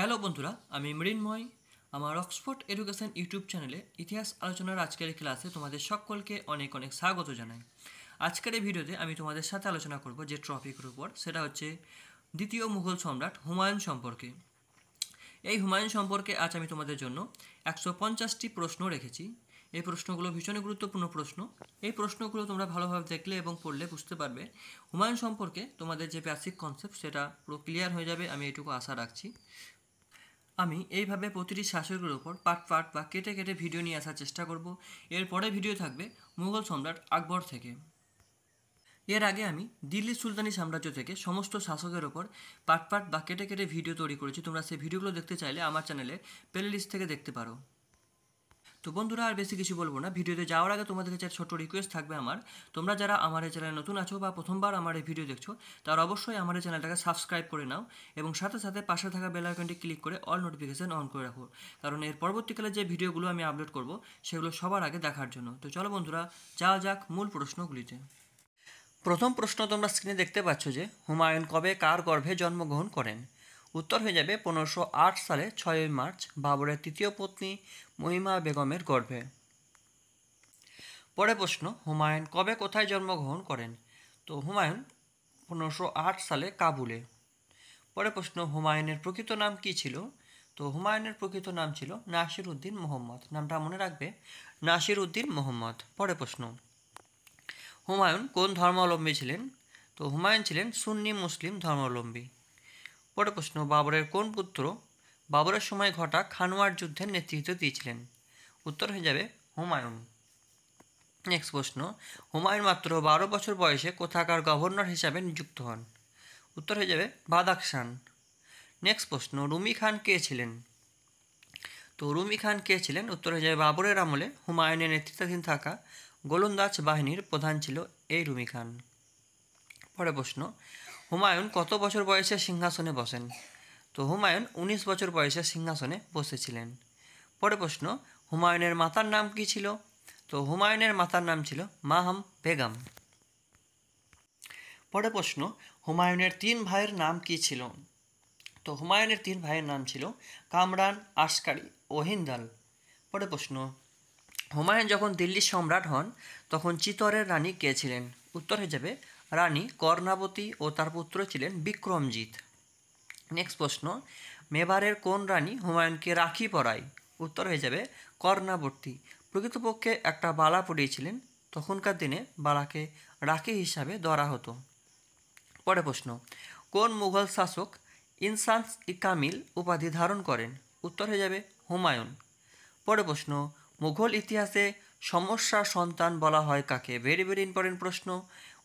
Hello বন্ধুরা, আমি মৃণময়। আমার অক্সফোর্ড এডুকেশন ইউটিউব চ্যানেলে ইতিহাস আলোচনার আজকের ক্লাসে তোমাদের সকলকে অনেক অনেক স্বাগত জানাই। আজকের এই ভিডিওতে আমি তোমাদের সাথে আলোচনা করব যে টপিকের উপর, সেটা হচ্ছে দ্বিতীয় মুঘল সম্রাট হুমায়ুন সম্পর্কে। এই হুমায়ুন সম্পর্কে আজ আমি তোমাদের জন্য 150টি প্রশ্ন রেখেছি। এই প্রশ্নগুলো ভীষণ গুরুত্বপূর্ণ প্রশ্ন। এই প্রশ্নগুলো তোমরা ভালোভাবে দেখলে এবং পড়লে বুঝতে পারবে হুমায়ুন সম্পর্কে তোমাদের যে বেসিক কনসেপ্ট সেটা পুরো ক্লিয়ার হয়ে যাবে, আমি এটুকু আশা রাখছি। আমি এইভাবে প্রতিটি শাসকের ওপর পার্ট পার্ট বা কেটে কেটে ভিডিও নিয়ে আসার চেষ্টা করব। এরপরে ভিডিও থাকবে মুঘল সম্রাট আকবর থেকে। এর আগে আমি দিল্লি সুলতানি সাম্রাজ্য থেকে সমস্ত শাসকের ওপর পার্ট পার্ট বা কেটে কেটে ভিডিও তৈরি করেছি। তোমরা সেই ভিডিওগুলো দেখতে চাইলে আমার চ্যানেলে প্লেলিস্ট থেকে দেখতে পারো। তো বন্ধুরা, আর বেশি কিছু বলবো না। ভিডিওতে যাওয়ার আগে তোমাদের কাছে ছোট্ট রিকোয়েস্ট থাকবে আমার, তোমরা যারা আমার এই চ্যানেলে নতুন আছো বা প্রথমবার আমার এই ভিডিও দেখছো, তারা অবশ্যই আমার এই চ্যানেলটাকে সাবস্ক্রাইব করে নাও এবং সাথে সাথে পাশে থাকা বেল আইকনটি ক্লিক করে অল নোটিফিকেশান অন করে রাখো, কারণ এর পরবর্তীকালে যে ভিডিওগুলো আমি আপলোড করব সেগুলো সবার আগে দেখার জন্য। তো চলো বন্ধুরা, যাওয়া যাক মূল প্রশ্নগুলিতে। প্রথম প্রশ্ন, তোমরা স্ক্রিনে দেখতে পাচ্ছ যে হুমায়ুন কবে কার গর্ভে জন্মগ্রহণ করেন। উত্তর হয়ে যাবে 1508 সালে 6 মার্চ বাবরের তৃতীয় পত্নী মহিমা বেগমের গর্ভে। পরের প্রশ্ন, হুমায়ুন কবে কোথায় জন্মগ্রহণ করেন? তো হুমায়ুন 1508 সালে কাবুলে। পরের প্রশ্ন, হুমায়ুনের প্রকৃত নাম কি ছিল? তো হুমায়ুনের প্রকৃত নাম ছিল নাসির উদ্দিন মোহাম্মদ। নামটা মনে রাখবে, নাসির উদ্দিন মোহাম্মদ। পরের প্রশ্ন, হুমায়ুন কোন ধর্মাবলম্বী ছিলেন? তো হুমায়ুন ছিলেন সুন্নি মুসলিম ধর্মাবলম্বী। পরের প্রশ্ন, বাবরের কোন পুত্র বাবরের সময় ঘটা খানোয়ার যুদ্ধের নেতৃত্ব দিয়েছিলেন? উত্তর হয়ে যাবে হুমায়ুন। নেক্সট প্রশ্ন, হুমায়ুন মাত্র 12 বছর বয়সে কোথাকার গভর্নর হিসাবে নিযুক্ত হন? উত্তর হয়ে যাবে বদাখশান। নেক্সট প্রশ্ন, রুমি খান কে ছিলেন? তো রুমি খান কে ছিলেন? উত্তর হয়ে যাবে বাবরের আমলে হুমায়ুনের নেতৃত্বাধীন থাকা গোলন্দাজ বাহিনীর প্রধান ছিল এই রুমি খান। পরের প্রশ্ন, হুমায়ুন কত বছর বয়সে সিংহাসনে বসেন? তো হুমায়ুন 19 বছর বয়সে সিংহাসনে বসেছিলেন। পরের প্রশ্ন, হুমায়ুনের মাতার নাম কি ছিল? তো হুমায়ুনের মাতার নাম ছিল মাহাম বেগম। পরের প্রশ্ন, হুমায়ুনের 3 ভাইয়ের নাম কি ছিল? তো হুমায়ুনের 3 ভাইয়ের নাম ছিল কামরান, আশকারী ও হিন্দাল। পরের প্রশ্ন, হুমায়ুন যখন দিল্লির সম্রাট হন তখন চিতোরের রানী কে ছিলেন? উত্তর হয়ে যাবে রানী কর্ণাবতী ও তার পুত্র ছিলেন বিক্রমজিৎ। নেক্সট প্রশ্ন, মেবারের কোন রানী হুমায়ুনকে রাখি পরায়? উত্তর হয়ে যাবে কর্ণাবতী। প্রকৃতপক্ষে একটা বালা পরিয়েছিলেন, তখনকার দিনে বালাকে রাখি হিসাবে ধরা হতো। পরের প্রশ্ন, কোন মুঘল শাসক ইনসান্স ইকামিল উপাধি ধারণ করেন? উত্তর হয়ে যাবে হুমায়ুন। পরের প্রশ্ন, মুঘল ইতিহাসে সমস্যা সন্তান বলা হয় কাকে? ভেরি ভেরি ইম্পর্টেন্ট প্রশ্ন।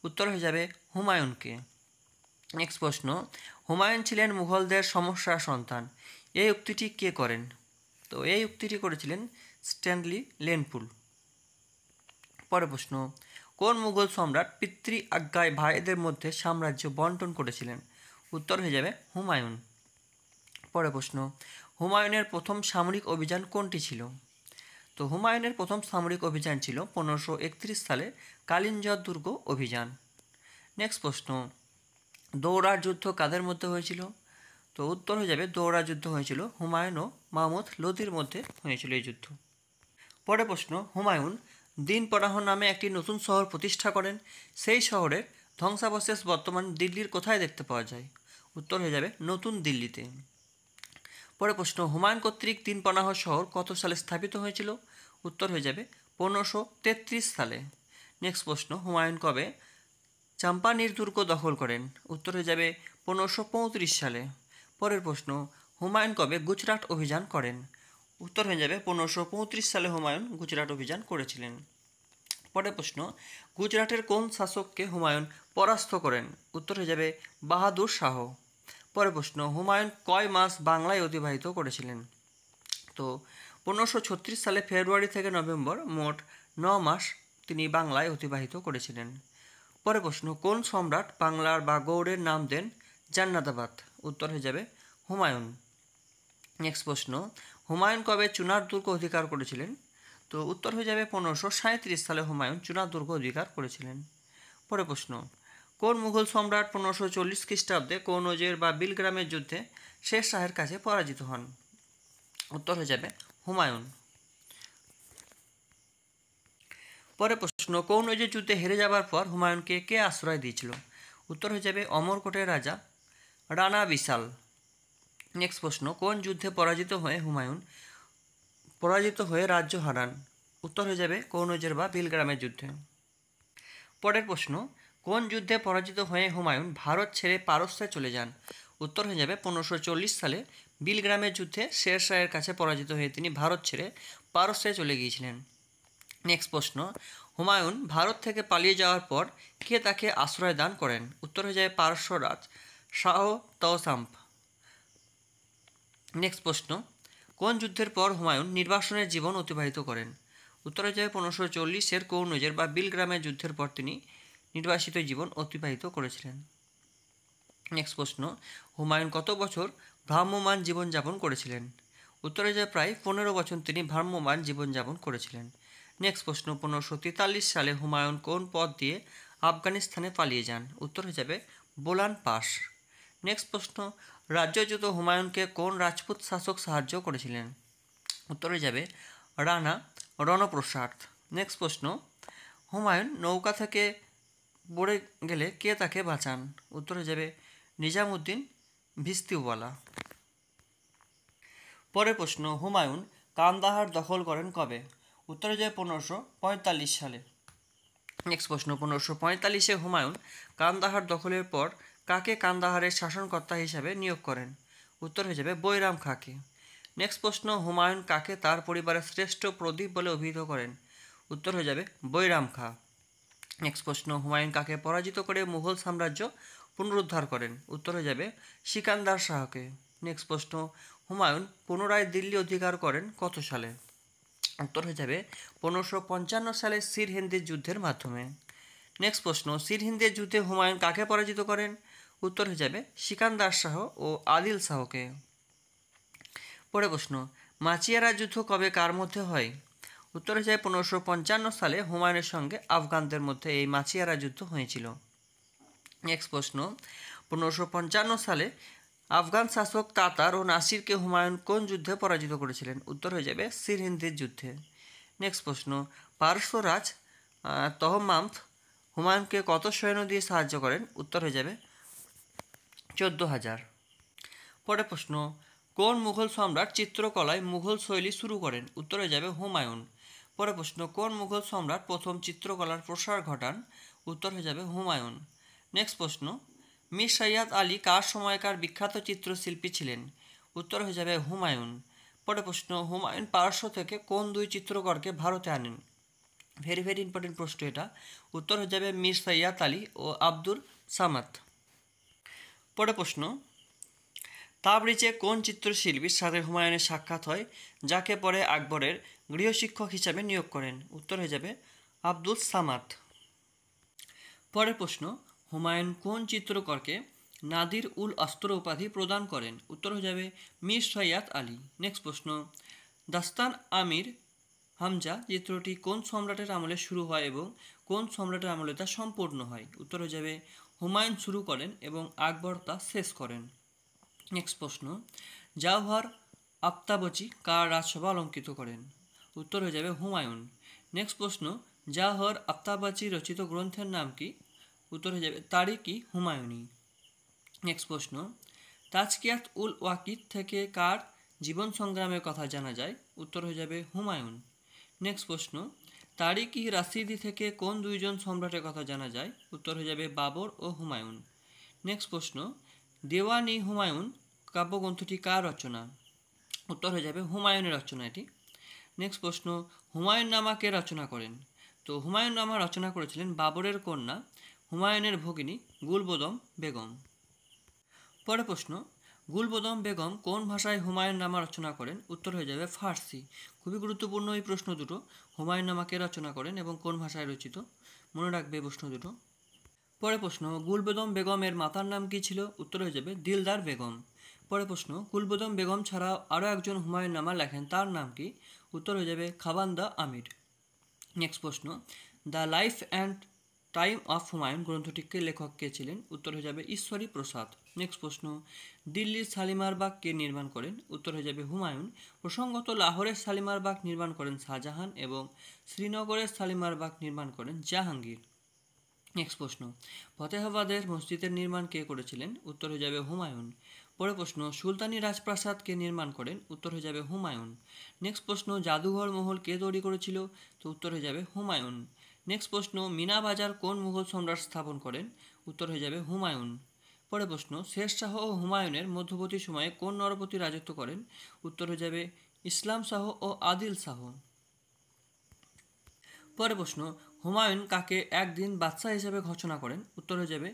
উত্তর হয়ে যাবে হুমায়ুনকে। নেক্সট প্রশ্ন, হুমায়ুন ছিলেন মুঘলদের সমস্যা সন্তান, এই উক্তিটি কে করেন? তো এই উক্তিটি করেছিলেন স্ট্যানলি লেন-পুল। পরের প্রশ্ন, কোন মুঘল সম্রাট পিতৃ আজ্ঞায় ভাইদের মধ্যে সাম্রাজ্য বন্টন করেছিলেন? উত্তর হয়ে যাবে হুমায়ুন। পরের প্রশ্ন, হুমায়ুনের প্রথম সামরিক অভিযান কোনটি ছিল? তো হুমায়ুনের প্রথম সামরিক অভিযান ছিল 1531 সালে কালিঞ্জর দুর্গ অভিযান। নেক্সট প্রশ্ন, দৌড়ার যুদ্ধ কাদের মধ্যে হয়েছিল? তো উত্তর হয়ে যাবে দৌড়ার যুদ্ধ হয়েছিল হুমায়ুন ও মাহমুদ লোদির মধ্যে হয়েছিল এই যুদ্ধ। পরের প্রশ্ন, হুমায়ুন দিনপনাহ নামে একটি নতুন শহর প্রতিষ্ঠা করেন, সেই শহরের ধ্বংসাবশেষ বর্তমান দিল্লির কোথায় দেখতে পাওয়া যায়? উত্তর হয়ে যাবে নতুন দিল্লিতে। পরের প্রশ্ন, হুমায়ুন কর্তৃক দিনপনাহ শহর কত সালে স্থাপিত হয়েছিল? উত্তর হয়ে যাবে 1533 সালে। নেক্সট প্রশ্ন, হুমায়ুন কবে চাম্পানির দুর্গ দখল করেন? উত্তর হয়ে যাবে 1535 সালে। পরের প্রশ্ন, হুমায়ুন কবে গুজরাট অভিযান করেন? উত্তর হয়ে যাবে 1535 সালে হুমায়ুন গুজরাট অভিযান করেছিলেন। পরের প্রশ্ন, গুজরাটের কোন শাসককে হুমায়ুন পরাস্ত করেন? উত্তর হয়ে যাবে বাহাদুর শাহ। পরের প্রশ্ন, হুমায়ুন কয় মাস বাংলায় অতিবাহিত করেছিলেন? তো 1536 সালে ফেব্রুয়ারি থেকে নভেম্বর মোট 9 মাস তিনি বাংলায় অতিবাহিত করেছিলেন। পরের প্রশ্ন, কোন সম্রাট বাংলার বা গৌড়ের নাম দেন জান্নাতাবাদ? উত্তর হয়ে যাবে হুমায়ুন। নেক্সট প্রশ্ন, হুমায়ুন কবে চুনার দুর্গ অধিকার করেছিলেন? তো উত্তর হয়ে যাবে 1537 সালে হুমায়ুন চুনার দুর্গ অধিকার করেছিলেন। পরের প্রশ্ন, কোন মুঘল সম্রাট 1540 খ্রিস্টাব্দে কৌনজের বা বিলগ্রামের যুদ্ধে শের শাহের কাছে পরাজিত হন? উত্তর হয়ে যাবে হুমায়ুন। পরে প্রশ্ন, কৌনজের যুদ্ধে হেরে যাবার পর হুমায়ুনকে কে আশ্রয় দিয়েছিল? উত্তর হয়ে যাবে অমরকোটের রাজা রানা বিশাল। নেক্সট প্রশ্ন, কোন যুদ্ধে পরাজিত হয়ে হুমায়ুন রাজ্য হারান? উত্তর হয়ে যাবে কৌনজের বা বিলগ্রামের যুদ্ধে। পরের প্রশ্ন, কোন যুদ্ধে পরাজিত হয়ে হুমায়ুন ভারত ছেড়ে পারস্যে চলে যান? উত্তর হয়ে যাবে 1540 সালে বিলগ্রামের যুদ্ধে শের শাহের কাছে পরাজিত হয়ে তিনি ভারত ছেড়ে পারস্যে চলে গিয়েছিলেন। নেক্সট প্রশ্ন, হুমায়ুন ভারত থেকে পালিয়ে যাওয়ার পর কে তাকে আশ্রয় দান করেন? উত্তর হয়ে যাবে পারস্যরাজ শাহ তৌসাম্প। নেক্সট প্রশ্ন, কোন যুদ্ধের পর হুমায়ুন নির্বাসনের জীবন অতিবাহিত করেন? উত্তর হয়ে যাবে 1540-এর কৌনজের বা বিলগ্রামের যুদ্ধের পর তিনি নির্বাসিত জীবন অতিবাহিত করেছিলেন। নেক্সট প্রশ্ন, হুমায়ুন কত বছর ভ্রাম্যমান জীবনযাপন করেছিলেন? উত্তরে যায় প্রায় 15 বছর তিনি ভ্রাম্যমান জীবনযাপন করেছিলেন। নেক্সট প্রশ্ন, 1543 সালে হুমায়ুন কোন পথ দিয়ে আফগানিস্তানে পালিয়ে যান? উত্তর হয়ে যাবে বোলান পাস। নেক্সট প্রশ্ন, রাজ্যচ্যুত হুমায়ুনকে কোন রাজপুত শাসক সাহায্য করেছিলেন? উত্তরে যাবে রানা রণপ্রসাদ। নেক্সট প্রশ্ন, হুমায়ুন নৌকা থেকে পড়ে গেলে কে তাকে বাঁচান? উত্তরে যাবে নিজামুদ্দিন ভিস্তিওয়ালা। পরের প্রশ্ন, হুমায়ুন কান্দাহার দখল করেন কবে? উত্তরে যাবে 1545 সালে। নেক্সট প্রশ্ন, 1545-এ হুমায়ুন কান্দাহার দখলের পর কাকে কান্দাহারের শাসনকর্তা হিসাবে নিয়োগ করেন? উত্তর হয়ে যাবে বৈরাম খাঁকে। নেক্সট প্রশ্ন, হুমায়ুন কাকে তার পরিবারের শ্রেষ্ঠ প্রদীপ বলে অভিহিত করেন? উত্তর হয়ে যাবে বৈরাম খাঁ। নেক্সট প্রশ্ন, হুমায়ুন কাকে পরাজিত করে মুঘল সাম্রাজ্য পুনরুদ্ধার করেন? উত্তর হয়ে যাবে সিকান্দার শাহকে। নেক্সট প্রশ্ন, হুমায়ুন পুনরায় দিল্লি অধিকার করেন কত সালে? উত্তর হয়ে যাবে 1555 সালে সির হিন্দির যুদ্ধের মাধ্যমে। নেক্সট প্রশ্ন, সির হিন্দির যুদ্ধে হুমায়ুন কাকে পরাজিত করেন? উত্তর হয়ে যাবে সিকান্দার শাহ ও আদিল শাহকে। পরের প্রশ্ন, মাছিয়ারা যুদ্ধ কবে কার মধ্যে হয়? উত্তর হয়ে যায় 1555 সালে হুমায়ুনের সঙ্গে আফগানদের মধ্যে এই মাছিয়ারা যুদ্ধ হয়েছিল। নেক্সট প্রশ্ন, 1555 সালে আফগান শাসক তাতার ও নাসিরকে হুমায়ুন কোন যুদ্ধে পরাজিত করেছিলেন? উত্তর হয়ে যাবে সির হিন্দির যুদ্ধে। নেক্সট প্রশ্ন, পারস্যরাজ তহমাম্প হুমায়ুনকে কত সৈন্য দিয়ে সাহায্য করেন? উত্তর হয়ে যাবে 14,000। পরের প্রশ্ন, কোন মুঘল সম্রাট চিত্রকলায় মুঘল শৈলী শুরু করেন? উত্তর হয়ে যাবে হুমায়ুন। পরের প্রশ্ন, কোন মুঘল সম্রাট প্রথম চিত্রকলার প্রসার ঘটান? উত্তর হয়ে যাবে হুমায়ুন। নেক্সট প্রশ্ন, মীর সৈয়দ আলী কার সময়কার বিখ্যাত চিত্রশিল্পী ছিলেন? উত্তর হয়ে যাবে হুমায়ুন। পরের প্রশ্ন, হুমায়ুন পারস্য থেকে কোন দুই চিত্রকরকে ভারতে আনেন? ভেরি ইম্পর্টেন্ট প্রশ্ন এটা। উত্তর হয়ে যাবে মীর সৈয়দ আলী ও আব্দুস সামাদ। পরের প্রশ্ন, তাবরিজে কোন চিত্রশিল্পীর সাথে হুমায়ুনের সাক্ষাৎ হয়, যাকে পরে আকবরের গৃহশিক্ষক হিসাবে নিয়োগ করেন? উত্তর হয়ে যাবে আব্দুস সামাদ। পরের প্রশ্ন, হুমায়ুন কোন চিত্রকরকে নাদির উল অস্ত্র উপাধি প্রদান করেন? উত্তর হয়ে যাবে মীর সৈয়দ আলী। নেক্সট প্রশ্ন, দাস্তান আমির হামজা চিত্রটি কোন সম্রাটের আমলে শুরু হয় এবং কোন সম্রাটের আমলে তা সম্পূর্ণ হয়? উত্তর হয়ে যাবে হুমায়ুন শুরু করেন এবং আকবর তা শেষ করেন। নেক্সট প্রশ্ন, জাওহর আফতাবচি কার রাজসভা অলঙ্কৃত করেন? উত্তর হয়ে যাবে হুমায়ুন। নেক্সট প্রশ্ন, জাওহর আফতাবচি রচিত গ্রন্থের নাম কি? উত্তর হয়ে যাবে তারিকি হুমায়ুনি। নেক্সট প্রশ্ন, তাজকিয়াত উল ওয়াকিদ থেকে কার জীবন সংগ্রামের কথা জানা যায়? উত্তর হয়ে যাবে হুমায়ুন। নেক্সট প্রশ্ন, তারিকি রাশিদি থেকে কোন দুইজন সম্রাটের কথা জানা যায়? উত্তর হয়ে যাবে বাবর ও হুমায়ুন। নেক্সট প্রশ্ন, দেওয়ানি হুমায়ুন কাব্যগ্রন্থটি কার রচনা? উত্তর হয়ে যাবে হুমায়ুনের রচনা এটি। নেক্সট প্রশ্ন, হুমায়ুন নামা কে রচনা করেন? তো হুমায়ুন নামা রচনা করেছিলেন বাবরের কন্যা হুমায়ুনের ভগিনী গুলবদন বেগম। পরের প্রশ্ন, গুলবদন বেগম কোন ভাষায় হুমায়ুন নামা রচনা করেন? উত্তর হয়ে যাবে ফার্সি। খুবই গুরুত্বপূর্ণ এই প্রশ্ন দুটো, হুমায়ুন নামা কে রচনা করেন এবং কোন ভাষায় রচিত, মনে রাখবে এই প্রশ্ন দুটো। পরের প্রশ্ন, গুলবদন বেগমের মাতার নাম কী ছিল? উত্তর হয়ে যাবে দিলদার বেগম। পরের প্রশ্ন, গুলবদন বেগম ছাড়া আরও একজন হুমায়ুন নামা লেখেন, তার নাম কি? উত্তর হয়ে যাবে খাবান্দা আমির। নেক্সট প্রশ্ন, the life and time of Humayun গ্রন্থটিকে লেখক কে ছিলেন? উত্তর হয়ে যাবে ঈশ্বরী প্রসাদ। নেক্সট প্রশ্ন, দিল্লির সালিমার বাগ কে নির্মাণ করেন? উত্তর হয়ে যাবে হুমায়ুন। প্রসঙ্গত লাহোরের সালিমার বাগ নির্মাণ করেন শাহজাহান এবং শ্রীনগরের সালিমার বাগ নির্মাণ করেন জাহাঙ্গীর। নেক্সট প্রশ্ন, ফতেহাবাদের মসজিদের নির্মাণ কে করেছিলেন? উত্তর হয়ে যাবে হুমায়ুন। পরের প্রশ্ন, সুলতানি রাজপ্রাসাদ কে নির্মাণ করেন? উত্তর হয়ে যাবে হুমায়ুন। নেক্সট প্রশ্ন, জাদুঘর মহল কে তৈরি করেছিল? তো উত্তর হয়ে যাবে হুমায়ুন। নেক্সট প্রশ্ন, মিনা বাজার কোন মুঘল সম্রাট স্থাপন করেন? উত্তর হয়ে যাবে হুমায়ুন। পরের প্রশ্ন, শের শাহ ও হুমায়ুনের মধ্যবর্তী সময়ে কোন নরপতি রাজত্ব করেন? উত্তর হয়ে যাবে ইসলাম শাহ ও আদিল শাহ। পরের প্রশ্ন, হুমায়ুন কাকে একদিন বাদশাহ হিসেবে ঘোষণা করেন? উত্তর হয়ে যাবে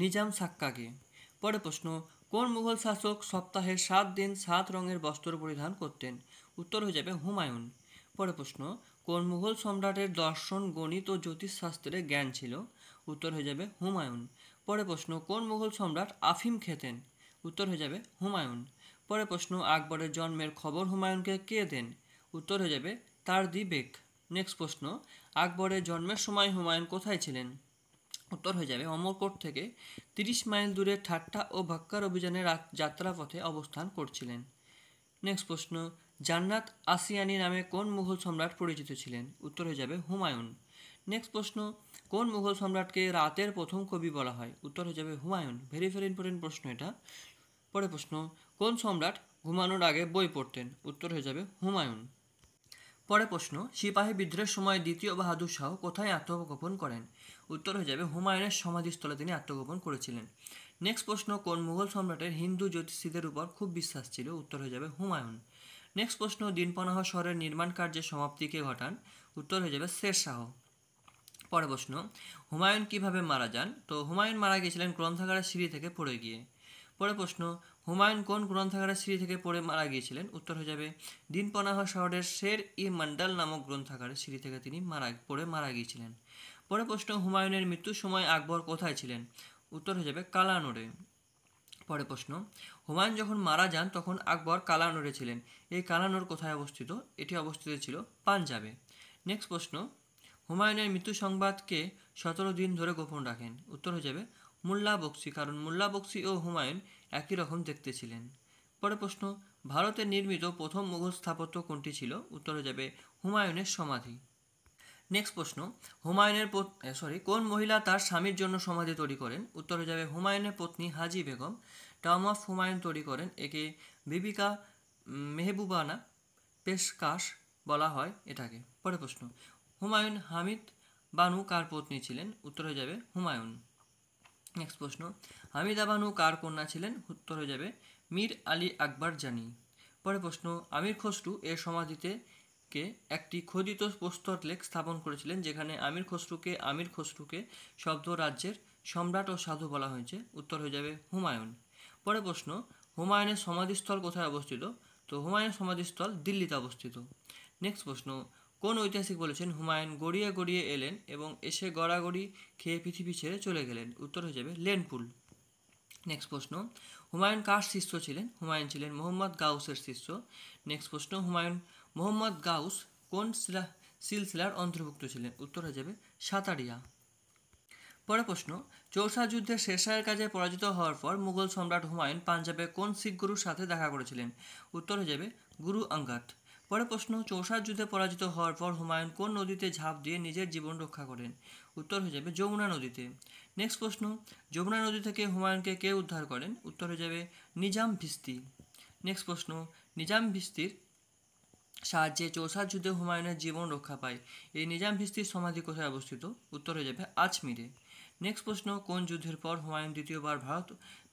নিজাম সাক্কাকে। পরের প্রশ্ন, কোন মুঘল শাসক সপ্তাহে 7 দিন 7 রঙের বস্ত্র পরিধান করতেন? উত্তর হয়ে যাবে হুমায়ুন। পরের প্রশ্ন, কোন মুঘল সম্রাটের দর্শন, গণিত ও জ্যোতিষশাস্ত্রে জ্ঞান ছিল? উত্তর হয়ে যাবে হুমায়ুন। পরের প্রশ্ন, কোন মুঘল সম্রাট আফিম খেতেন? উত্তর হয়ে যাবে হুমায়ুন। পরের প্রশ্ন, আকবরের জন্মের খবর হুমায়ুনকে কে দেন? উত্তর হয়ে যাবে তার দি বেগ। নেক্সট প্রশ্ন, আকবরের জন্মের সময় হুমায়ুন কোথায় ছিলেন? উত্তর হয়ে যাবে অমরকোট থেকে 30 মাইল দূরে ঠাট্টা ও ভাক্কার অভিযানের যাত্রাপথে অবস্থান করছিলেন। নেক্সট প্রশ্ন, জান্নাত আসিয়ানি নামে কোন মুঘল সম্রাট পরিচিত ছিলেন? উত্তর হয়ে যাবে হুমায়ুন। নেক্সট প্রশ্ন, কোন মুঘল সম্রাটকে রাতের প্রথম কবি বলা হয়? উত্তর হয়ে যাবে হুমায়ুন। ভেরি ইম্পর্টেন্ট প্রশ্ন এটা। পরের প্রশ্ন, কোন সম্রাট ঘুমানোর আগে বই পড়তেন? উত্তর হয়ে যাবে হুমায়ুন। পরের প্রশ্ন, সিপাহী বিদ্রোহের সময় দ্বিতীয় বাহাদুর শাহ কোথায় আত্মগোপন করেন? উত্তর হয়ে যাবে হুমায়ুনের সমাধিস্থলে তিনি আত্মগোপন করেছিলেন। নেক্সট প্রশ্ন, কোন মুঘল সম্রাটের হিন্দু জ্যোতিষীদের উপর খুব বিশ্বাস ছিল? উত্তর হয়ে যাবে হুমায়ুন। নেক্সট প্রশ্ন, দিনপনাহ শহরের নির্মাণ কার্যের সমাপ্তিকে ঘটান? উত্তর হয়ে যাবে শের শাহ। পরের প্রশ্ন, হুমায়ুন কিভাবে মারা যান? তো হুমায়ুন মারা গিয়েছিলেন গ্রন্থাগারের সিঁড়ি থেকে পড়ে গিয়ে। পরের প্রশ্ন, হুমায়ুন কোন গ্রন্থাগারের সিঁড়ি থেকে পড়ে মারা গিয়েছিলেন? উত্তর হয়ে যাবে দিনপনাহ শহরের শের ই মন্ডল নামক গ্রন্থাগারের সিঁড়ি থেকে তিনি পড়ে মারা গিয়েছিলেন। পরের প্রশ্ন, হুমায়ুনের মৃত্যুর সময় আকবর কোথায় ছিলেন? উত্তর হয়ে যাবে কালানোরে। পরের প্রশ্ন, হুমায়ুন যখন মারা যান তখন আকবর কালানোরে ছিলেন। এই কালানোর কোথায় অবস্থিত? এটি অবস্থিত ছিল পাঞ্জাবে। নেক্সট প্রশ্ন, হুমায়ুনের মৃত্যু সংবাদকে 17 দিন ধরে গোপন রাখেন? উত্তর হয়ে যাবে মোল্লা বক্সি, কারণ মোল্লা বক্সি ও হুমায়ুন একই রকম দেখতে ছিলেন। পরের প্রশ্ন, ভারতে নির্মিত প্রথম মুঘল স্থাপত্য কোনটি ছিল? উত্তর হয়ে যাবে হুমায়ুনের সমাধি। নেক্সট প্রশ্ন, হুমায়ুনের কোন মহিলা তার স্বামীর জন্য সমাধি তৈরি করেন? উত্তর হয়ে যাবে হুমায়ুনের পত্নী হাজি বেগম। টার্ম অফ হুমায়ুন তৈরি করেন, একে বিবিকা মেহবুবানা পেশকাশ বলা হয় এটাকে। পরের প্রশ্ন, হুমায়ুন হামিদ বানু কার পত্নী ছিলেন? উত্তর হয়ে যাবে হুমায়ুন। নেক্সট প্রশ্ন, হামিদা বানু কার কন্যা ছিলেন? উত্তর হয়ে যাবে মীর আলী আকবর জানি। পরের প্রশ্ন, আমির খসরু এর সমাধিতে কে একটি খোদিত প্রস্তর লেখ স্থাপন করেছিলেন, যেখানে আমির খসরুকে শব্দ রাজ্যের সম্রাট ও সাধু বলা হয়েছে? উত্তর হয়ে যাবে হুমায়ুন। পরের প্রশ্ন, হুমায়ুনের সমাধিস্থল কোথায় অবস্থিত? তো হুমায়ুনের সমাধিস্থল দিল্লিতে অবস্থিত। নেক্সট প্রশ্ন, কোন ঐতিহাসিক বলেছেন হুমায়ুন গড়িয়ে গড়িয়ে এলেন এবং এসে গড়াগড়ি খেয়ে পৃথিবী ছেড়ে চলে গেলেন? উত্তর হয়ে যাবে লেন-পুল। নেক্সট প্রশ্ন, হুমায়ুন কার শিষ্য ছিলেন? হুমায়ুন ছিলেন মোহাম্মদ গাউসের শিষ্য। নেক্সট প্রশ্ন, মোহাম্মদ গাউস কোন সিলসিলার অন্তর্ভুক্ত ছিলেন? উত্তর হয়ে যাবে সাতারিয়া। পরের প্রশ্ন, চৌসা যুদ্ধে শের শাহের কাছে পরাজিত হওয়ার পর মুঘল সম্রাট হুমায়ুন পাঞ্জাবে কোন শিখ গুরুর সাথে দেখা করেছিলেন? উত্তর হয়ে যাবে গুরু আঙ্গাত। পরের প্রশ্ন, চৌসার যুদ্ধে পরাজিত হওয়ার পর হুমায়ুন কোন নদীতে ঝাঁপ দিয়ে নিজের জীবন রক্ষা করেন? উত্তর হয়ে যাবে যমুনা নদীতে। নেক্সট প্রশ্ন, যমুনা নদী থেকে হুমায়ুনকে কে উদ্ধার করেন? উত্তর হয়ে যাবে নিজাম ভিস্তি। নেক্সট প্রশ্ন, নিজাম ভিস্তির সাহায্যে চৌসার যুদ্ধে হুমায়ুনের জীবন রক্ষা পায়। এই নিজাম ভিস্তির সমাধি কোথায় অবস্থিত? উত্তর হয়ে যাবে আজমিরে। নেক্সট প্রশ্ন, কোন যুদ্ধের পর হুমায়ুন দ্বিতীয়বার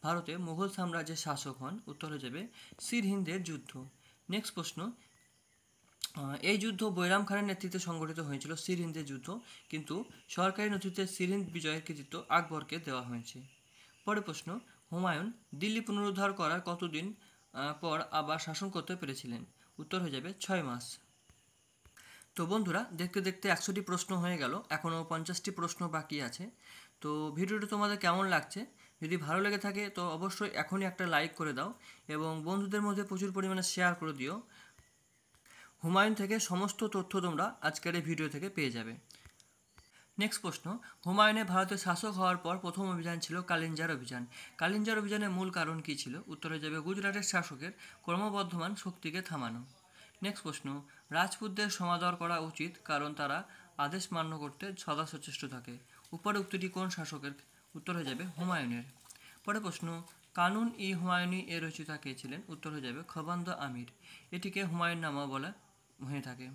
ভারতে মুঘল সাম্রাজ্যের শাসক হন? উত্তর হয়ে যাবে সির হিন্দের যুদ্ধ। নেক্সট প্রশ্ন, এই যুদ্ধ বৈরাম খাঁয়ের নেতৃত্বে সংগঠিত হয়েছিল সির হিন্দের যুদ্ধ, কিন্তু সরকারি নথিতে সির হিন্দ বিজয়ের কৃতিত্ব আকবরকে দেওয়া হয়েছে। পরের প্রশ্ন, হুমায়ুন দিল্লি পুনরুদ্ধার করার কতদিন পর আবার শাসন করতে পেরেছিলেন? উত্তর হয়ে যাবে 6 মাস। তো বন্ধুরা, দেখতে দেখতে 100টি প্রশ্ন হয়ে গেল, এখনও 50টি প্রশ্ন বাকি আছে। তো ভিডিওটি তোমাদের কেমন লাগছে? যদি ভালো লেগে থাকে তো অবশ্যই এখনই একটা লাইক করে দাও এবং বন্ধুদের মধ্যে প্রচুর পরিমাণে শেয়ার করে দিও। হুমায়ুন থেকে সমস্ত তথ্য তোমরা আজকের এই ভিডিও থেকে পেয়ে যাবে। নেক্সট প্রশ্ন, হুমায়ুনের ভারতের শাসক হওয়ার পর প্রথম অভিযান ছিল কালিঞ্জার অভিযান। কালিঞ্জার অভিযানের মূল কারণ কী ছিল? উত্তরে যাবে গুজরাটের শাসকের ক্রমবর্ধমান শক্তিকে থামানো। নেক্সট প্রশ্ন, রাজপুতদের সমাদর করা উচিত কারণ তারা আদেশ মান্য করতে সদা সচেষ্ট থাকে। উপরে উক্তিটি কোন শাসকের? উত্তর হয়ে যাবে হুমায়ুনের। পরে প্রশ্ন, কানুন ই হুমায়ুনি এর রচয়িতা কে ছিলেন? উত্তর হয়ে যাবে খোবন্দ আমির। এটিকে হুমায়ুন নামা বলা হয়ে থাকে।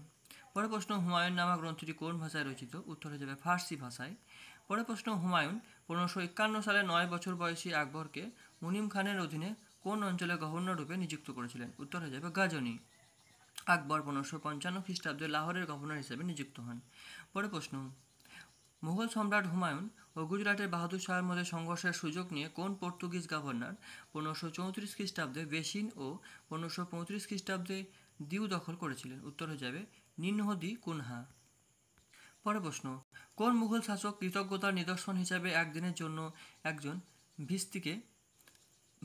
পরে প্রশ্ন, হুমায়ুন নামা গ্রন্থটি কোন ভাষায় রচিত? উত্তর হয়ে যাবে ফার্সি ভাষায়। পরে প্রশ্ন, হুমায়ুন 1551 সালে 9 বছর বয়সী আকবরকে মুনিম খানের অধীনে কোন অঞ্চলে গভর্নর রূপে নিযুক্ত করেছিলেন? উত্তর হয়ে যাবে গাজনি। আকবর 1555 খ্রিস্টাব্দে লাহোরের গভর্নর হিসেবে নিযুক্ত হন। পরে প্রশ্ন, মুঘল সম্রাট হুমায়ুন ও গুজরাটের বাহাদুর শাহের মধ্যে সংঘর্ষের সুযোগ নিয়ে কোন পর্তুগিজ গভর্নর 1534 খ্রিস্টাব্দে বেসিন ও 1535 খ্রিস্টাব্দে দিউ দখল করেছিলেন? উত্তর হয়ে যাবে নিন্হদি কুনহা। পরে প্রশ্ন, কোন মুঘল শাসক কৃতজ্ঞতার নিদর্শন হিসাবে একদিনের জন্য একজন ভিস্তিকে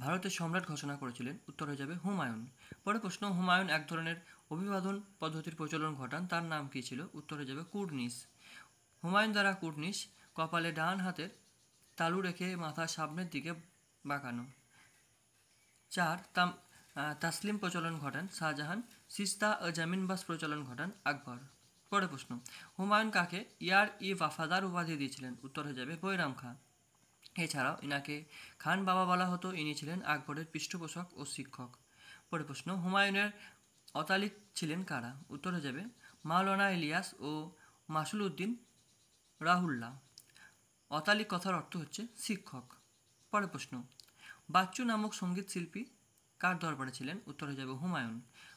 ভারতের সম্রাট ঘোষণা করেছিলেন? উত্তর হয়ে যাবে হুমায়ুন। পরে প্রশ্ন, হুমায়ুন এক ধরনের অভিবাদন পদ্ধতির প্রচলন ঘটান, তার নাম কী ছিল? উত্তর হয়ে যাবে কুর্নিশ। হুমায়ুন দ্বারা কুর্নিশ কপালে ডান হাতের তালু রেখে মাথা সামনের দিকে বাঁকানো। 4 তাসলিম প্রচলন ঘটান শাহজাহান, সিস্তা ও জামিনবাস প্রচলন ঘটান আকবর। পরে প্রশ্ন, হুমায়ুন কাকে ইয়ার ই ওয়াফাদার উপাধি দিয়েছিলেন? উত্তর হয়ে যাবে বৈরাম খাঁ। এছাড়াও ইনাকে খান বাবা বলা হতো, ইনি ছিলেন আকবরের পৃষ্ঠপোষক ও শিক্ষক। পরে প্রশ্ন, হুমায়ুনের অতালিক ছিলেন কারা? উত্তর হয়ে যাবে মাওলানা ইলিয়াস ও মাসুল উদ্দিন রাহুল্লাহ। অতালিক কথার অর্থ হচ্ছে শিক্ষক। পরে প্রশ্ন, বাচ্চু নামক সঙ্গীত শিল্পী কার দরবারে ছিলেন? উত্তর হয়ে যাবে হুমায়ুন।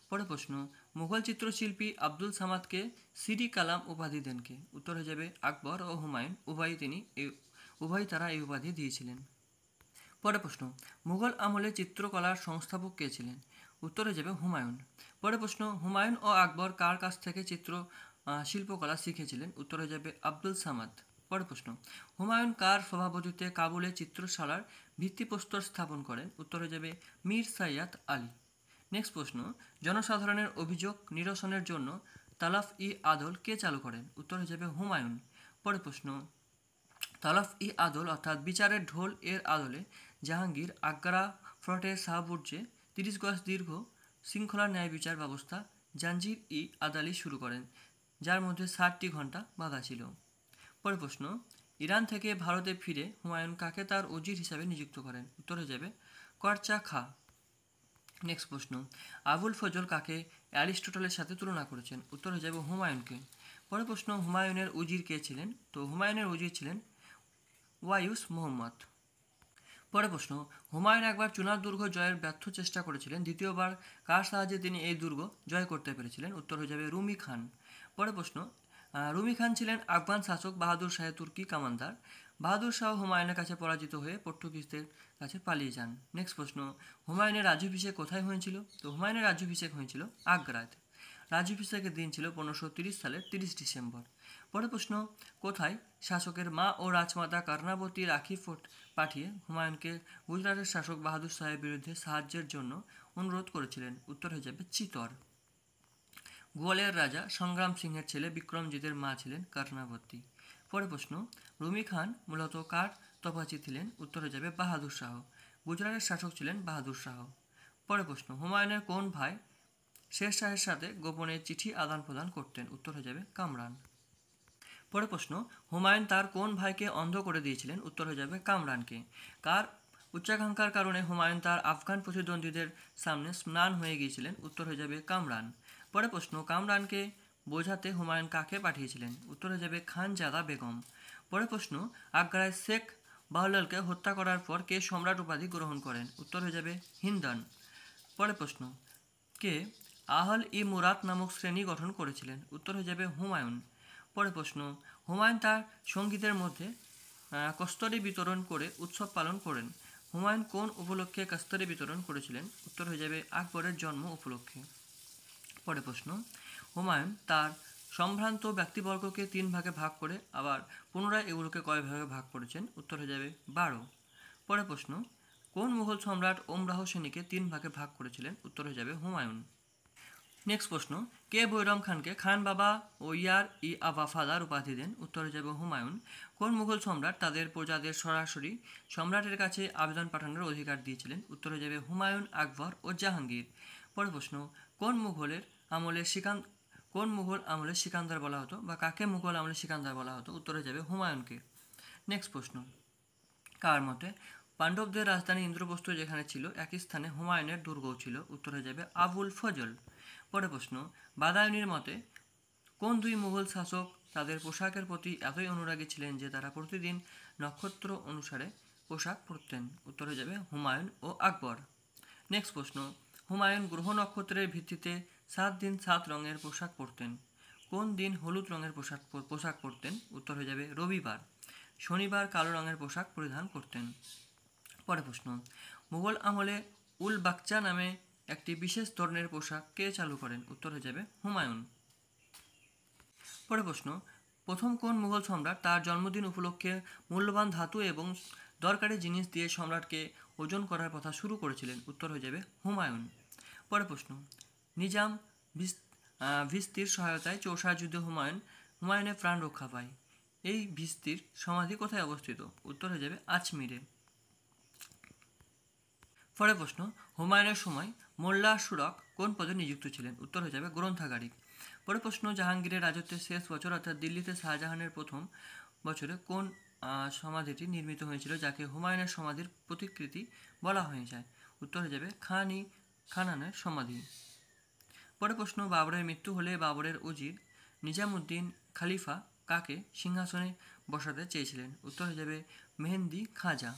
পরে প্রশ্ন, মুঘল চিত্রশিল্পী আব্দুল সামাদকে সিরি কালাম উপাধি দেন কে? উত্তর হয়ে যাবে আকবর ও হুমায়ুন উভয় তারা এই উপাধি দিয়েছিলেন। পরে প্রশ্ন, মুঘল আমলে চিত্রকলার সংস্থাপক কে ছিলেন? উত্তর হয়ে যাবে হুমায়ুন। পরে প্রশ্ন, হুমায়ুন ও আকবর কার কাছ থেকে চিত্র শিল্পকলা শিখেছিলেন? উত্তর হয়ে যাবে আব্দুস সামাদ। পরে প্রশ্ন, হুমায়ুন কার সভাপতিত্বে কাবুলে চিত্রশালার ভিত্তিপ্রস্তর স্থাপন করেন? উত্তর হয়ে যাবে মীর সৈয়দ আলী। নেক্সট প্রশ্ন, জনসাধারণের অভিযোগ নিরসনের জন্য তালাফ ই আদল কে চালু করেন? উত্তর হয়ে যাবে হুমায়ুন। পরে প্রশ্ন, তালাফ ই আদল অর্থাৎ বিচারের ঢোল এর আদলে জাহাঙ্গীর আগ্রা ফ্রটের শাহবুর্জে 30 গজ দীর্ঘ শৃঙ্খলার ন্যায় বিচার ব্যবস্থা জাঞ্জির ই আদালি শুরু করেন, যার মধ্যে 60টি ঘণ্টা বাধা ছিল। পরে প্রশ্ন, ইরান থেকে ভারতে ফিরে হুমায়ুন কাকে তার উজির হিসাবে নিযুক্ত করেন? উত্তর হয়ে যাবে করচা খা। নেক্সট প্রশ্ন, আবুল ফজল কাকে অ্যারিস্টটলের সাথে তুলনা করেছেন? উত্তর হয়ে যাবে হুমায়ুনকে। পরে প্রশ্ন, হুমায়ুনের উজির কে ছিলেন? তো হুমায়ুনের উজির ছিলেন ওয়ায়ুস মোহাম্মদ। পরে প্রশ্ন, হুমায়ুন একবার চুনার দুর্গ জয়ের ব্যর্থ চেষ্টা করেছিলেন, দ্বিতীয়বার কার সাহায্যে তিনি এই দুর্গ জয় করতে পেরেছিলেন? উত্তর হয়ে যাবে রুমি খান। পরে প্রশ্ন, রুমি খান ছিলেন আফগান শাসক বাহাদুর শাহ তুর্কি কামানদার। বাহাদুর শাহ হুমায়ুনের কাছে পরাজিত হয়ে পর্তুগিজদের কাছে পালিয়ে যান। নেক্সট প্রশ্ন, হুমায়ুনের রাজ্যাভিষেক কোথায় হয়েছিল? তো হুমায়ুনের রাজ্যাভিষেক হয়েছিল আগ্রায়। রাজ্যাভিষেকের দিন ছিল 1530 সালের 30 ডিসেম্বর। পরে প্রশ্ন, কোথায় শাসকের মা ও রাজমাতা কর্ণাবতী রাখি পাঠিয়ে হুমায়ুনকে গুজরাটের শাসক বাহাদুর শাহের বিরুদ্ধে সাহায্যের জন্য অনুরোধ করেছিলেন? উত্তর হয়ে যাবে চিতর। গোয়ালের রাজা সংগ্রাম সিংহের ছেলে বিক্রমজিতের মা ছিলেন কর্ণাবতী। পরে প্রশ্ন, রুমি খান মূলত কার তফাচি ছিলেন? উত্তর হয়ে যাবে বাহাদুর শাহ। গুজরাটের শাসক ছিলেন বাহাদুর শাহ। পরে প্রশ্ন, হুমায়ুনের কোন ভাই শের শাহের সাথে গোপনে চিঠি আদান প্রদান করতেন? উত্তর হয়ে যাবে কামরান। পরে প্রশ্ন, হুমায়ুন তার কোন ভাইকে অন্ধ করে দিয়েছিলেন? উত্তর হয়ে যাবে কামরানকে। কার উচ্চাকাঙ্ক্ষার কারণে হুমায়ুন তার আফগান প্রতিদ্বন্দ্বীদের সামনে ম্লান হয়ে গিয়েছিলেন? উত্তর হয়ে যাবে কামরান। পরে প্রশ্ন, কামরানকে বোঝাতে হুমায়ুন কাকে পাঠিয়েছিলেন? উত্তর হয়ে যাবে খানজাদা বেগম। পরে প্রশ্ন, আগ্রায় শেখ বাহলালকে হত্যা করার পর কে সম্রাট উপাধি গ্রহণ করেন? উত্তর হয়ে যাবে হিন্দাল। পরে প্রশ্ন, কে আহল ই মুরাদ নামক শ্রেণী গঠন করেছিলেন? উত্তর হয়ে যাবে হুমায়ুন। পরে প্রশ্ন, হুমায়ুন তার সঙ্গীতের মধ্যে কস্তরি বিতরণ করে উৎসব পালন করেন। হুমায়ুন কোন উপলক্ষে কস্তরি বিতরণ করেছিলেন? উত্তর হয়ে যাবে আকবরের জন্ম উপলক্ষে। পরে প্রশ্ন, হুমায়ুন তার সম্ভ্রান্ত ব্যক্তিবর্গকে 3 ভাগে ভাগ করে আবার পুনরায় এগুলোকে কয় ভাগে ভাগ করেছেন? উত্তর হয়ে যাবে 12। পরে প্রশ্ন, কোন মুঘল সম্রাট ওমরাহ সেনীকে 3 ভাগে ভাগ করেছিলেন? উত্তর হয়ে যাবে হুমায়ুন। নেক্সট প্রশ্ন, কে বৈরাম খানকে খান বাবা ও ইয়ার ই আবাফাদার উপাধি দেন? উত্তরে যাবে হুমায়ুন। কোন মুঘল সম্রাট তাদের প্রজাদের সরাসরি সম্রাটের কাছে আবেদন পাঠানোর অধিকার দিয়েছিলেন? উত্তরে যাবে হুমায়ুন, আকবর ও জাহাঙ্গীর। পরের প্রশ্ন, কোন মুঘল আমলে সিকান্দার বলা হতো বা কাকে মুঘল আমলে সিকান্দার বলা হতো? উত্তরে যাবে হুমায়ুনকে। নেক্সট প্রশ্ন, কার মতে পাণ্ডবদের রাজধানী ইন্দ্রপ্রস্থ যেখানে ছিল একই স্থানে হুমায়ুনের দুর্গও ছিল? উত্তরে যাবে আবুল ফজল। পরের প্রশ্ন, বাদায়ুনির মতে কোন দুই মুঘল শাসক তাদের পোশাকের প্রতি এতই অনুরাগী ছিলেন যে তারা প্রতিদিন নক্ষত্র অনুসারে পোশাক পরতেন? উত্তরে যাবে হুমায়ুন ও আকবর। নেক্সট প্রশ্ন, হুমায়ুন গ্রহ নক্ষত্রের ভিত্তিতে 7 দিন 7 রঙের পোশাক পরতেন। কোন দিন হলুদ রঙের পোশাক পরতেন? উত্তর হয়ে যাবে রবিবার। শনিবার কালো রঙের পোশাক পরিধান করতেন। পরের প্রশ্ন, মুঘল আমলে উল বাকচা নামে একটি বিশেষ ধরনের পোশাক কে চালু করেন? উত্তর হয়ে যাবে হুমায়ুন। পরের প্রশ্ন, প্রথম কোন মুঘল সম্রাট তার জন্মদিন উপলক্ষে মূল্যবান ধাতু এবং দরকারি জিনিস দিয়ে সম্রাটকে ওজন করার কথা শুরু করেছিলেন? উত্তর হয়ে যাবে হুমায়ুন। পরের প্রশ্ন, নিজাম ভিস্তির সহায়তায় চৌসার যুদ্ধে হুমায়ুনের প্রাণ রক্ষা পায়। এই ভিস্তির সমাধি কোথায় অবস্থিত? উত্তর হয়ে যাবে আজমিরে। পরের প্রশ্ন, হুমায়ুনের সময় মোল্লা সুরক কোন পদে নিযুক্ত ছিলেন? উত্তর হয়ে যাবে গ্রন্থাগারিক। পরের প্রশ্ন, জাহাঙ্গীরের রাজত্বের শেষ বছর অর্থাৎ দিল্লিতে শাহজাহানের প্রথম বছরে কোন সমাধিটি নির্মিত হয়েছিল যাকে হুমায়ুনের সমাধির প্রতিকৃতি বলা হয়ে যায়? উত্তর হয়ে যাবে খানানের সমাধি। পরের প্রশ্ন, বাবরের মৃত্যু হলে বাবরের উজির নিজামুদ্দিন খালিফা কাকে সিংহাসনে বসাতে চেয়েছিলেন? উত্তর হয়ে যাবে মেহেন্দি খাজা।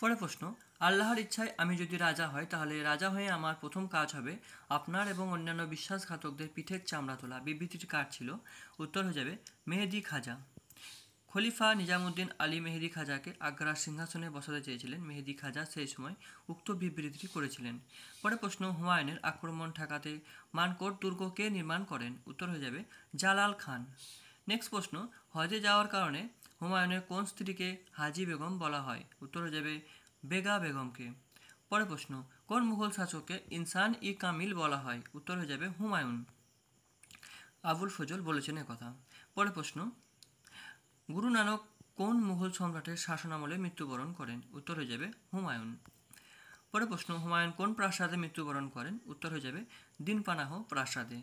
পরের প্রশ্ন, আল্লাহর ইচ্ছায় আমি যদি রাজা হই তাহলে রাজা হয়ে আমার প্রথম কাজ হবে আপনার এবং অন্যান্য বিশ্বাসঘাতকদের পিঠের চামড়া তোলা। বিবৃতিটি কার ছিল? উত্তর হয়ে যাবে মেহেদি খাজা। খলিফা নিজামুদ্দিন আলী মেহেদি খাজাকে আগ্রার সিংহাসনে বসাতে চেয়েছিলেন। মেহেদি খাজা সেই সময় উক্ত বিবৃতিটি করেছিলেন। পরের প্রশ্ন, হুমায়ুনের আক্রমণ ঠেকাতে মানকোট দুর্গ কে নির্মাণ করেন? উত্তর হয়ে যাবে জালাল খান। নেক্সট প্রশ্ন, হজে যাওয়ার কারণে হুমায়ুনের কোন স্ত্রীকে হাজি বেগম বলা হয়? উত্তর হয়ে যাবে বেগা বেগমকে। পরের প্রশ্ন, কোন মুঘল শাসককে ইনসান ইকামিল বলা হয়? উত্তর হয়ে যাবে হুমায়ুন। আবুল ফজল বলেছেন একথা। পরের প্রশ্ন, গুরু নানক কোন মুঘল সম্রাটের শাসনামলে মৃত্যুবরণ করেন? উত্তর হয়ে যাবে হুমায়ুন। পরের প্রশ্ন, হুমায়ুন কোন প্রাসাদে মৃত্যুবরণ করেন? উত্তর হয়ে যাবে দিনপনাহ প্রাসাদে।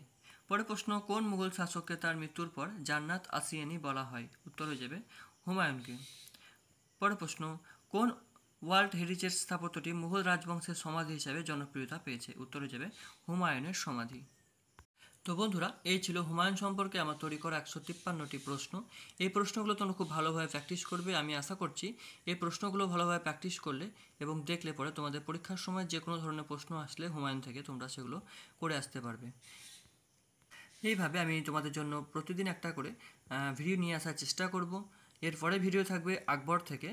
পরের প্রশ্ন, কোন মুঘল শাসককে তার মৃত্যুর পর জান্নাত আসিয়ানি বলা হয়? উত্তর হয়ে যাবে হুমায়ুনকে। পরের প্রশ্ন, কোন ওয়ার্ল্ড হেরিটেজ স্থাপত্যটি মুঘল রাজবংশের সমাধি হিসাবে জনপ্রিয়তা পেয়েছে? উত্তর হয়ে যাবে হুমায়ুনের সমাধি। তো বন্ধুরা, এই ছিল হুমায়ুন সম্পর্কে আমার তৈরি করা 153টি প্রশ্ন। এই প্রশ্নগুলো তোমরা খুব ভালোভাবে প্র্যাকটিস করবে। আমি আশা করছি এই প্রশ্নগুলো ভালোভাবে প্র্যাকটিস করলে এবং দেখলে পরে তোমাদের পরীক্ষার সময় যে কোনো ধরনের প্রশ্ন আসলে হুমায়ুন থেকে তোমরা সেগুলো করে আসতে পারবে। এইভাবে আমি তোমাদের জন্য প্রতিদিন একটা করে ভিডিও নিয়ে আসার চেষ্টা করব। এরপরে ভিডিও থাকবে আকবর থেকে।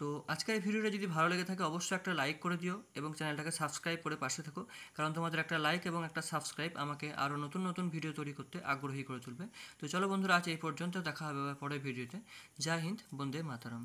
তো আজকের এই ভিডিওটা যদি ভালো লেগে থাকে অবশ্যই একটা লাইক করে দিও এবং চ্যানেলটাকে সাবস্ক্রাইব করে পাশে থাকো, কারণ তোমাদের একটা লাইক এবং একটা সাবস্ক্রাইব আমাকে আরও নতুন নতুন ভিডিও তৈরি করতে আগ্রহী করে তুলবে। তো চলো বন্ধুরা, আজ এই পর্যন্ত। দেখা হবে পরের ভিডিওতে। জয় হিন্দ, বন্দে মাতরম।